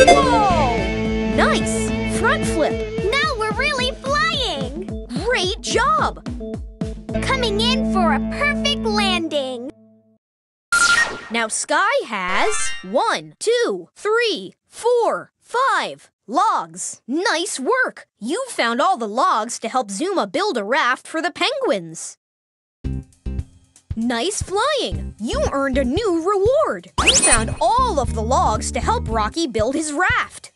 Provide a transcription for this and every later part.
Whoa! Nice! Front flip! Now we're really flying! Great job! Coming in for a perfect landing! Now Sky has 1, 2, 3, 4, 5 logs. Nice work! You found all the logs to help Zuma build a raft for the penguins. Nice flying! You earned a new reward! You found all of the logs to help Rocky build his raft.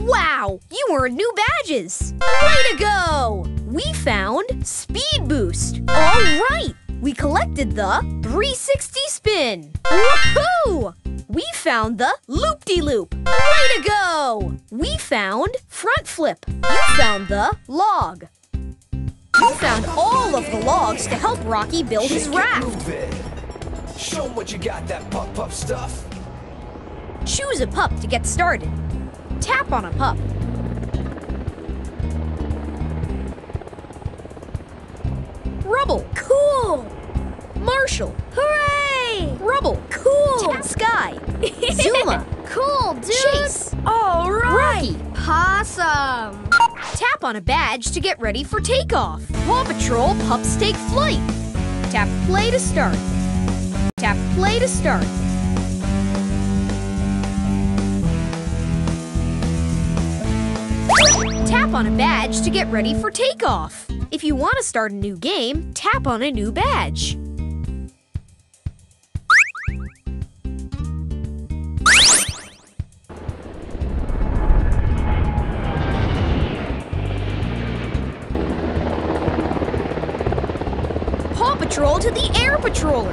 Wow! You earned new badges! Way to go! We found Speed Boost! All right! We collected the 360 spin! Woohoo! We found the Loop-de-Loop! Way to go! We found Front Flip! You found the log! You found all of the logs to help Rocky build his raft. Show 'em what you got, that pup-pup stuff. Choose a pup to get started. Tap on a pup. Rubble, cool. Marshall, hooray! Rubble, cool. Sky, Zuma, cool, dude. Chase, all right. Rocky, possum. Tap on a badge to get ready for takeoff. Paw Patrol pups take flight. Tap play to start. Tap play to start. Tap on a badge to get ready for takeoff. If you want to start a new game, tap on a new badge. To the Air Patroller!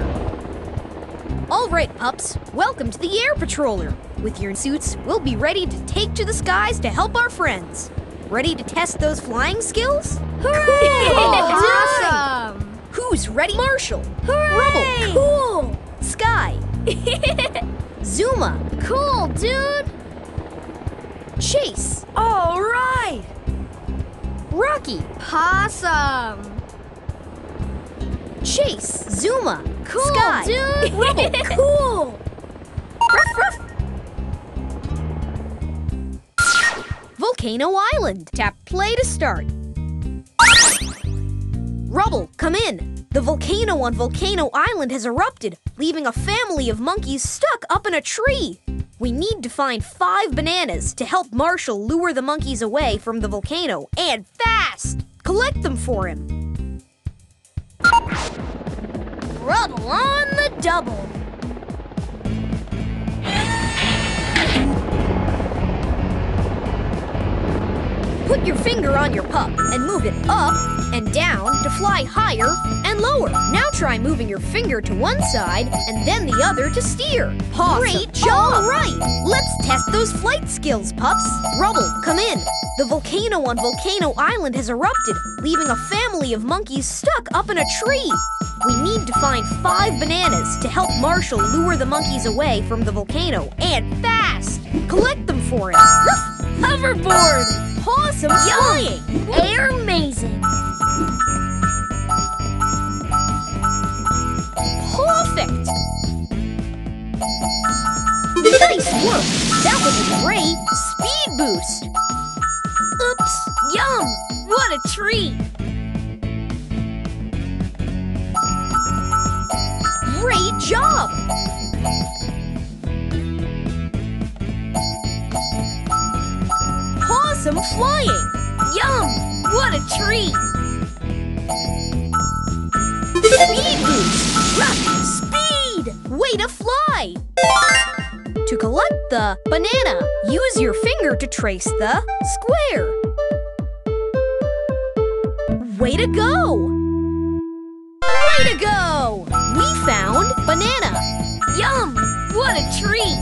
All right, pups, welcome to the Air Patroller. With your suits, we'll be ready to take to the skies to help our friends. Ready to test those flying skills? Hooray! Cool. Awesome! Who's ready? Marshall! Hooray! Rubble! Cool! Sky! Zuma! Cool, dude! Chase! All right! Rocky! Possum! Chase, Zuma, cool, Sky, dude. Rubble, cool. Ruff, ruff. Volcano Island. Tap play to start. Rubble, come in. The volcano on Volcano Island has erupted, leaving a family of monkeys stuck up in a tree. We need to find 5 bananas to help Marshall lure the monkeys away from the volcano, and fast. Collect them for him. Rubble on the double. Put your finger on your pup and move it up and down to fly higher and lower. Now try moving your finger to one side and then the other to steer. Pause. Great job! All right, let's test those flight skills, pups. Rubble, come in. The volcano on Volcano Island has erupted, leaving a family of monkeys stuck up in a tree. We need to find 5 bananas to help Marshall lure the monkeys away from the volcano, and fast! Collect them for him. Hoverboard! Awesome flying! Air amazing! Perfect! Nice work! That was a great speed boost! Oops! Yum! What a treat! Great job! Awesome flying! Yum! What a treat! Speed boost! Rock speed! Way to fly! To collect the banana, use your finger to trace the square. Way to go! Way to go! We found banana. Yum! What a treat!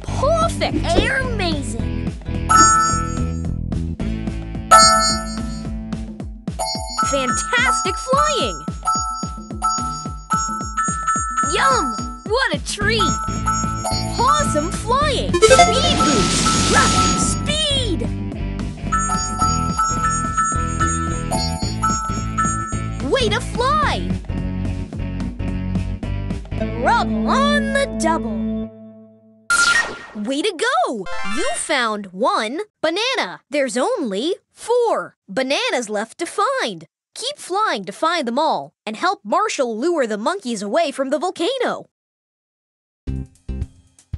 Perfect! Air amazing! Fantastic flying! Yum! What a treat! Awesome flying! Speed boost! Rocket speed! Way to fly! Rubble on the double. Way to go! You found one banana. There's only 4 bananas left to find. Keep flying to find them all and help Marshall lure the monkeys away from the volcano.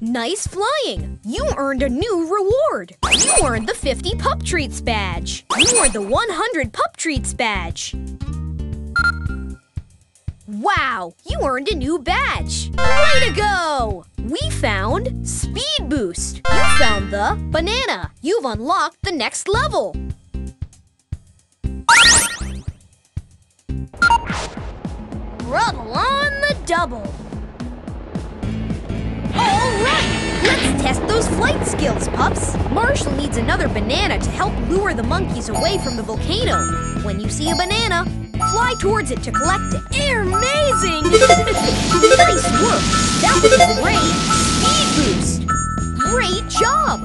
Nice flying! You earned a new reward! You earned the 50 Pup Treats badge! You earned the 100 Pup Treats badge! Wow! You earned a new badge! Way to go! We found Speed Boost! You found the banana! You've unlocked the next level! Rubble on the double! Alright! Let's test those flight skills, pups! Marshall needs another banana to help lure the monkeys away from the volcano. When you see a banana, fly towards it to collect it. Air amazing! Nice work! That was a great speed boost! Great job!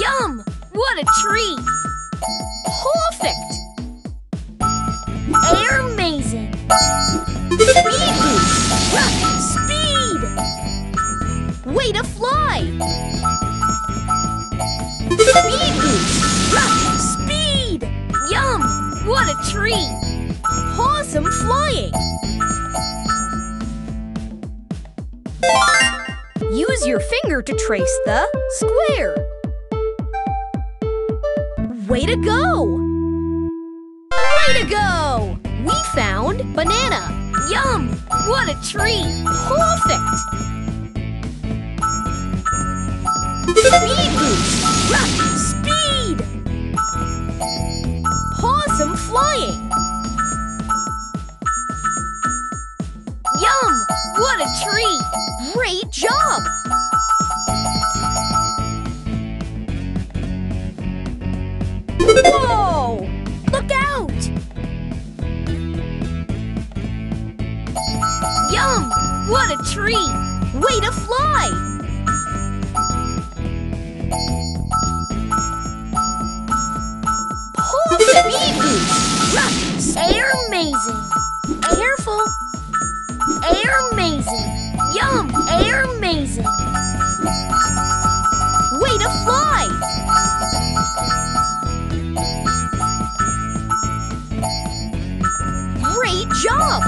Yum! What a treat! Perfect! Air amazing! Speed boost! Speed! Way to fly! Speed boost! Speed! Yum! What a treat! Awesome flying! Use your finger to trace the square. Way to go! Way to go! We found banana! Yum! What a treat! Perfect! Speed boost! Speed! Awesome flying! Yum! What a treat! Great job! Whoa! Look out! Yum! What a treat! Way to fly! Pull speed boost! Air amazing! Careful! Air amazing! Yum! Air amazing! Way to fly! Great job!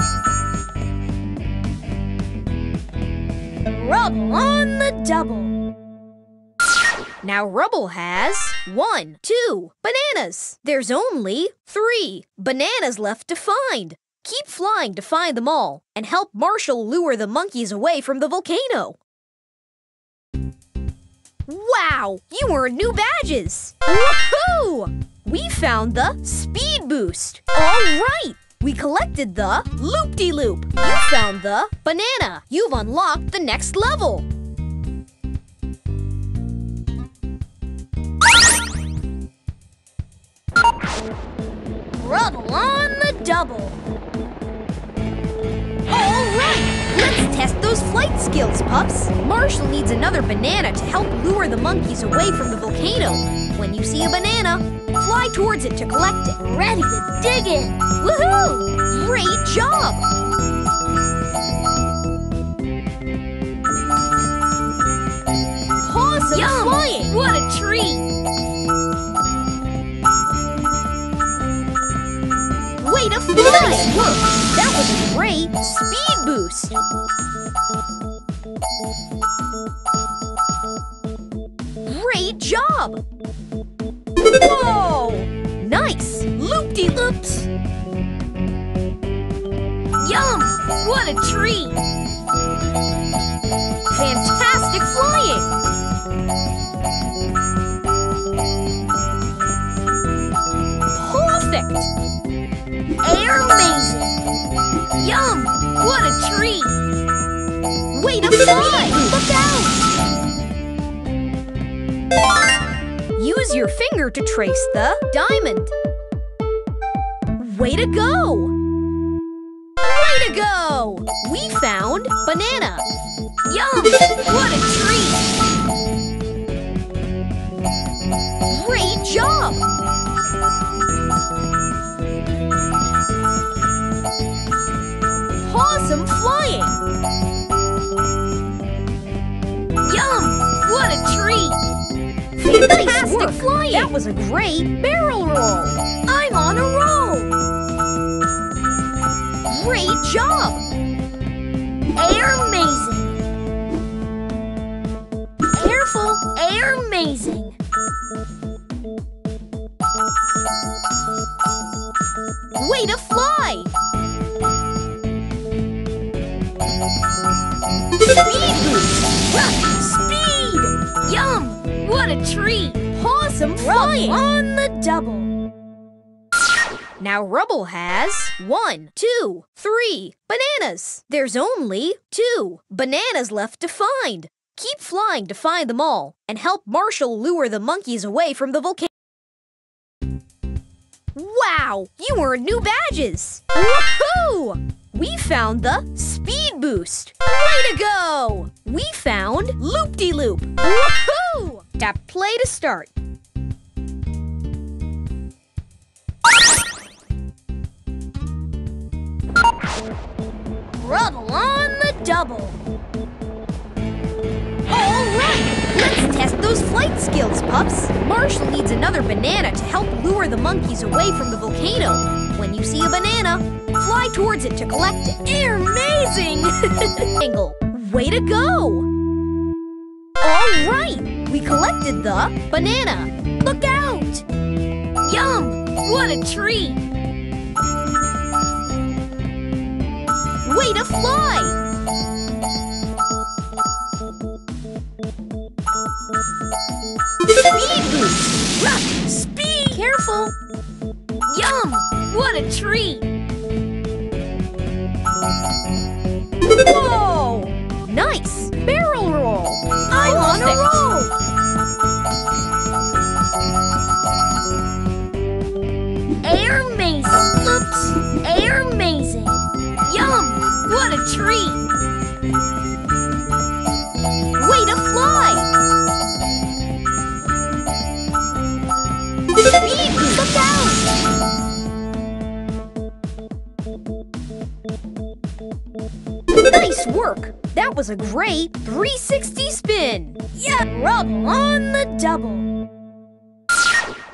Rubble on the double. Now Rubble has 1, 2 bananas. There's only 3 bananas left to find. Keep flying to find them all and help Marshall lure the monkeys away from the volcano. Wow! You earned new badges! Woohoo! We found the speed boost. All right! We collected the loop-de-loop. You found the banana. You've unlocked the next level. Rubble on the double. All right, let's test those flight skills, pups. Marshall needs another banana to help lure the monkeys away from the volcano. When you see a banana, fly towards it to collect it. Ready to dig in! Woohoo! Great job! Awesome flying! What a treat! Way to fly! Nice work! That was a great speed boost! Great job! Whoa! Nice! Loop-de-loops! Yum! What a treat! Fantastic flying! Perfect! Air amazing! Yum! What a treat! Way to fly! Look out! Use your finger to trace the diamond. Way to go! Way to go! We found banana. Yum! What a treat! Great job! some flying! Yum! What a treat! Fantastic flying! That was a great barrel roll! I'm on a roll! Great job! Air-mazing! Careful! Air-mazing! Way to fly! Speed boost! Speed! Yum! What a treat! Awesome flying! On the double! Now Rubble has 1, 2, 3 bananas. There's only 2 bananas left to find. Keep flying to find them all and help Marshall lure the monkeys away from the volcano. Wow! You earned new badges! Woohoo! We found the speed boost! Way to go! We found loop-de-loop! Woohoo! Tap play to start. Rubble on the double! Alright! Let's test those flight skills, pups! Marshall needs another banana to help lure the monkeys away from the volcano. When you see a banana, fly towards it to collect it. Air amazing! Angle. Way to go! Alright! We collected the banana. Look out! Yum! What a treat! Way to fly! Speed boost! Rocky! Speed! Careful! Yum! What a treat! Whoa! Nice! Barrel roll! I'm on a roll! Air-mazing! Oops! Air-mazing! Yum! What a treat! Way to fly! Speed boost! Look out! Nice work! That was a great 360 spin! Yeah! Rubble on the double!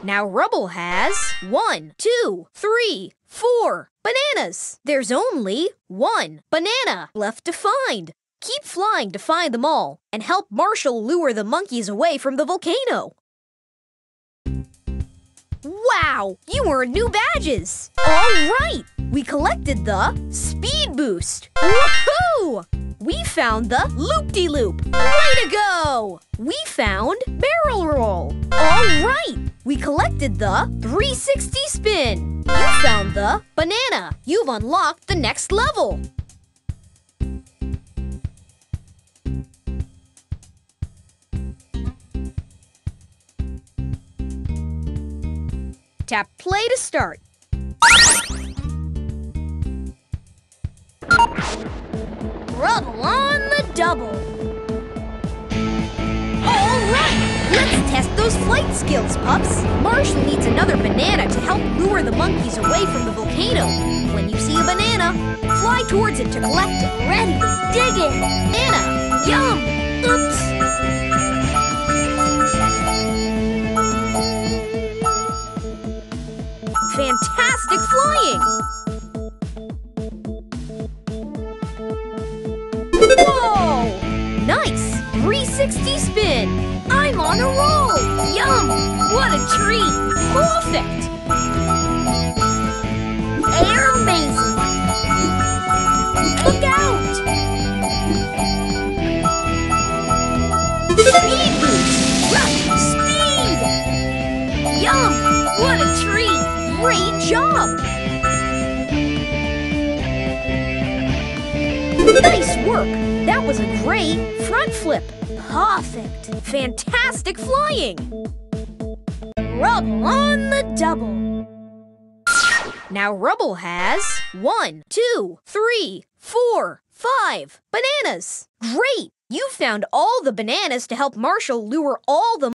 Now Rubble has 1, 2, 3, 4 bananas! There's only 1 banana left to find. Keep flying to find them all and help Marshall lure the monkeys away from the volcano. Wow! You earned new badges! Alright! We collected the speed boost! Woohoo! We found the loop-de-loop! Way to go! We found barrel roll! Alright! We collected the 360 spin! You found the banana! You've unlocked the next level! Tap play to start. Rubble on the double. Alright! Let's test those flight skills, pups. Marshall needs another banana to help lure the monkeys away from the volcano. When you see a banana, fly towards it to collect it. Ready? Dig it! Banana! Yum! Oops! Fantastic flying! Whoa! Nice! 360 spin! I'm on a roll! Yum! What a treat! Perfect! Air-mazing! Look out! Speed boost! Rocky! Speed! Yum! What a treat! Great job! Nice work! That was a great front flip! Perfect! Fantastic flying! Rubble on the double! Now Rubble has 1, 2, 3, 4, 5 bananas! Great! You found all the bananas to help Marshall lure all the